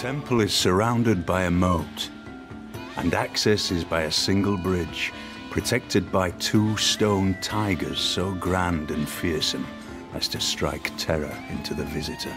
temple is surrounded by a moat, and access is by a single bridge, protected by two stone tigers so grand and fearsome as to strike terror into the visitor.